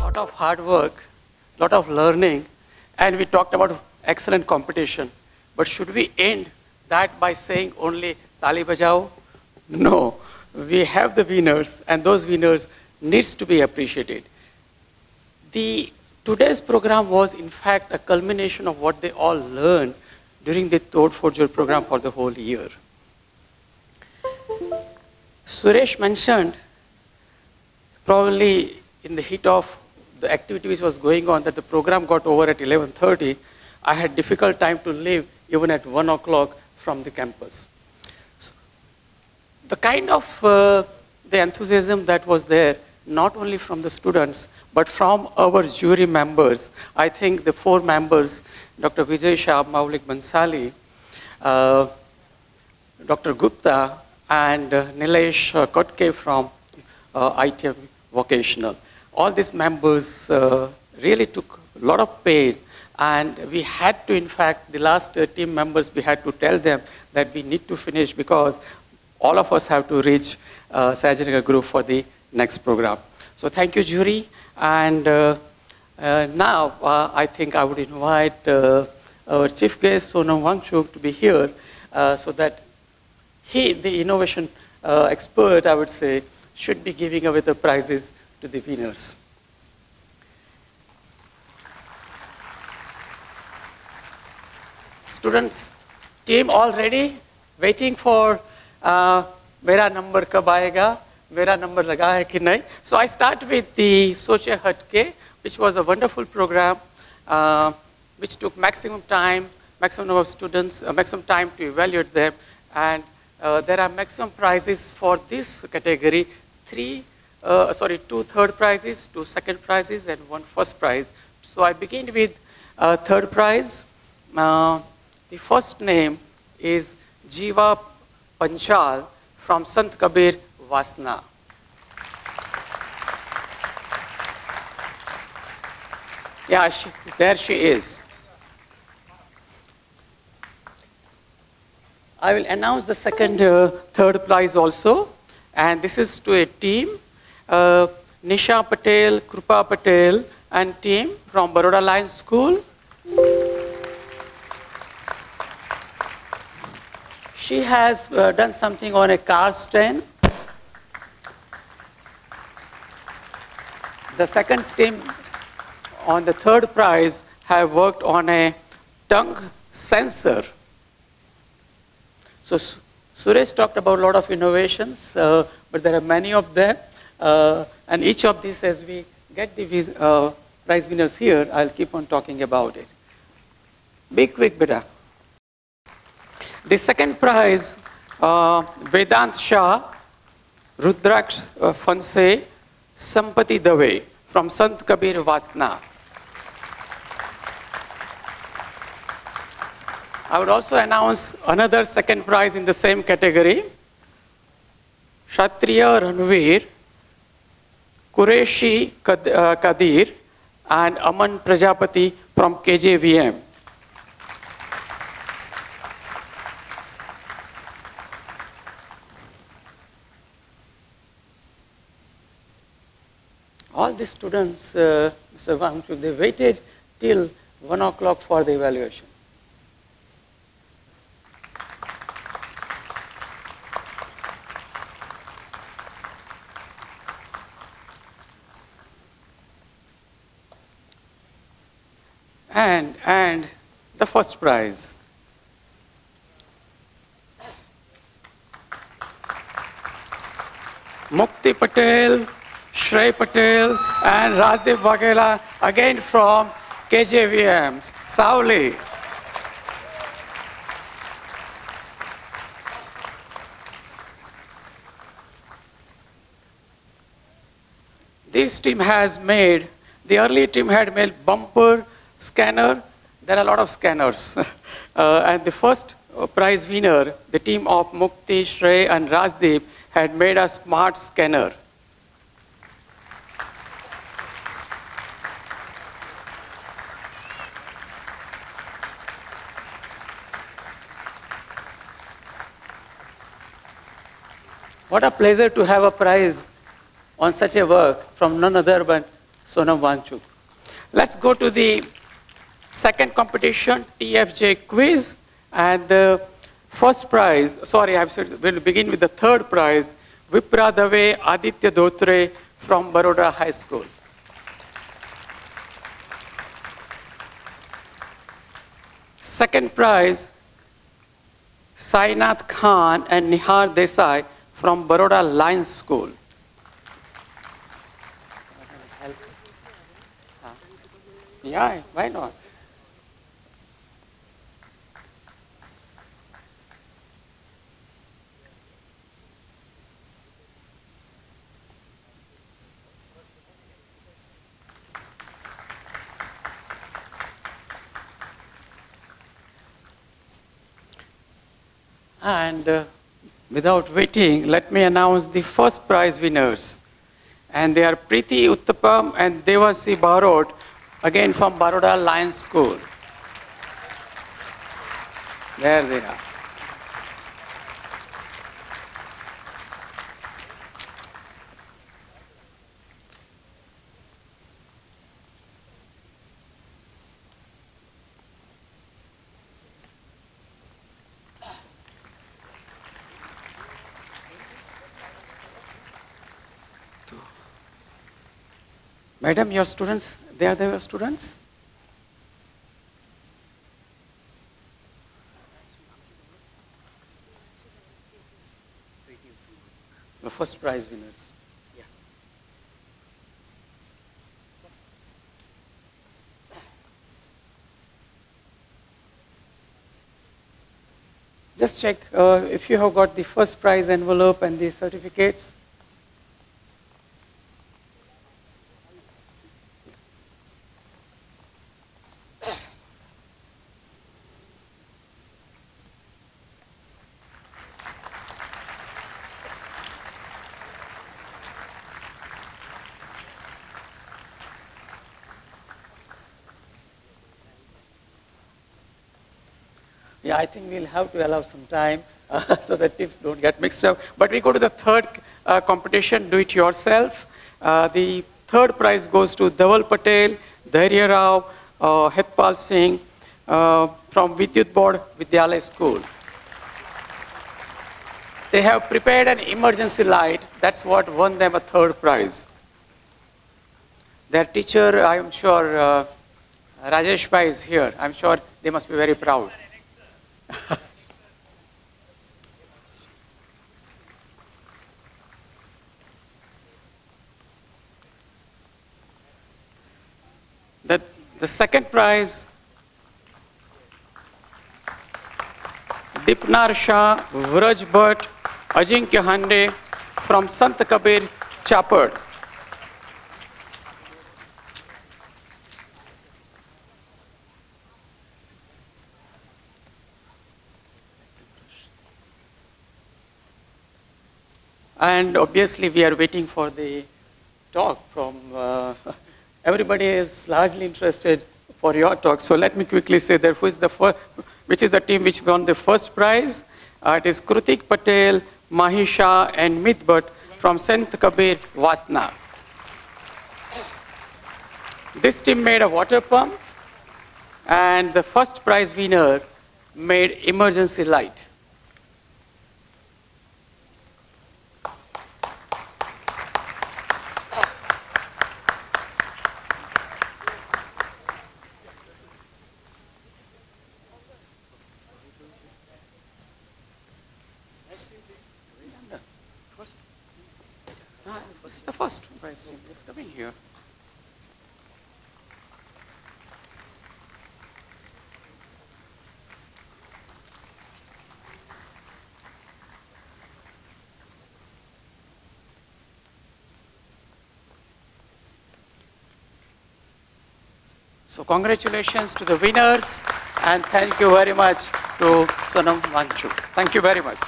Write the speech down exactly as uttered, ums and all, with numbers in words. Lot of hard work, lot of learning, and we talked about excellent competition. But should we end that by saying only Tali Bajao? No. We have the winners, and those winners needs to be appreciated. The today's program was, in fact, a culmination of what they all learned during the Tod Forjor program for the whole year. Suresh mentioned, probably in the heat of the activity which was going on, that the program got over at eleven thirty. I had difficult time to leave even at one o'clock from the campus. So the kind of uh, the enthusiasm that was there, not only from the students, but from our jury members. I think the four members, Doctor Vijay Shah, Maulik Mansali, uh, Doctor Gupta, and uh, Nilesh Kotke from uh, I T M Vocational. All these members uh, really took a lot of pain, and we had to, in fact, the last uh, team members, we had to tell them that we need to finish because all of us have to reach uh, Sajanika group for the next program. So thank you, jury. And uh, uh, now uh, I think I would invite uh, our chief guest, Sonam Wangchuk, to be here uh, so that he, the innovation uh, expert, I would say, should be giving away the prizes to the winners. Students, team already waiting for uh, mera number kab aayega. मेरा number लगा है कि नहीं. So I start with the Socho HatKe, which was a wonderful program, uh, which took maximum time, maximum number of students, uh, maximum time to evaluate them, and uh, there are maximum prizes for this category: three, uh, sorry, two third prizes, two second prizes, and one first prize. So I begin with uh, third prize. Uh, the first name is Jiya Panchal from Sant Kabir, Vasna. Yeah, she, there she is. I will announce the second, uh, third prize also. And this is to a team, uh, Nisha Patel, Krupa Patel, and team from Baroda Lions School. She has uh, done something on a car stand. The second team on the third prize have worked on a tongue sensor. So Suresh talked about a lot of innovations, uh, but there are many of them. Uh, and each of these, as we get the uh, prize winners here, I'll keep on talking about it. Be quick, beta. The second prize, uh, Vedant Shah, Rudraksh, uh, Fonsei, Sampatti Dave from Sant Kabir, Vasna. I would also announce another second prize in the same category. Kshatriya Ranveer, Qureshi Kad, uh, Kadir, and Aman Prajapati from K J V M. All the students, uh, Mister Wangchuk, they waited till one o'clock for the evaluation. And, and the first prize. Mukti Patel, Shrey Patel, and Rajdeep Vaghela, again from K J V M, Sauli. This team has made, the early team had made bumper, scanner. There are a lot of scanners. uh, and the first prize winner, the team of Mukti, Shrey, and Rajdeep, had made a smart scanner. What a pleasure to have a prize on such a work from none other than Sonam Wangchuk. Let's go to the second competition, T F J Quiz. And the first prize, sorry, I said we'll begin with the third prize, Vipra Dave, Aditya Dhore from Baroda High School. Second prize, Seynath Khan and Nihar Desai from Baroda Lions School. Yeah, why not? And uh, without waiting, let me announce the first prize winners. And they are Preethi Uthaman and Devasi Barot, again from Baroda Lions School. There they are. Madam, your students, they are your students? The first prize winners. Yeah. Just check uh, if you have got the first prize envelope and the certificates. Yeah, I think we'll have to allow some time uh, so that tips don't get mixed up. But we go to the third uh, competition, do it yourself. Uh, the third prize goes to Dhaval Patel, Dhairya Rao, uh, Hetpal Singh uh, from Vidyut Board Vidyalaya School. They have prepared an emergency light. That's what won them a third prize. Their teacher, I'm sure, uh, Rajesh Bhai is here. I'm sure they must be very proud. the, the second prize, Dipnar Shah, Vraj Bhatt, Ajinkya Hande from Sant Kabir, Chapad. And obviously, we are waiting for the talk from, uh, everybody is largely interested for your talk. So let me quickly say that who is the first, which is the team which won the first prize. Uh, it is Krutik Patel, Mahi Shah, and Midbat from Sant Kabir, Vasna. This team made a water pump, and the first prize winner made emergency light. So congratulations to the winners, and thank you very much to Sonam Wangchuk. Thank you very much.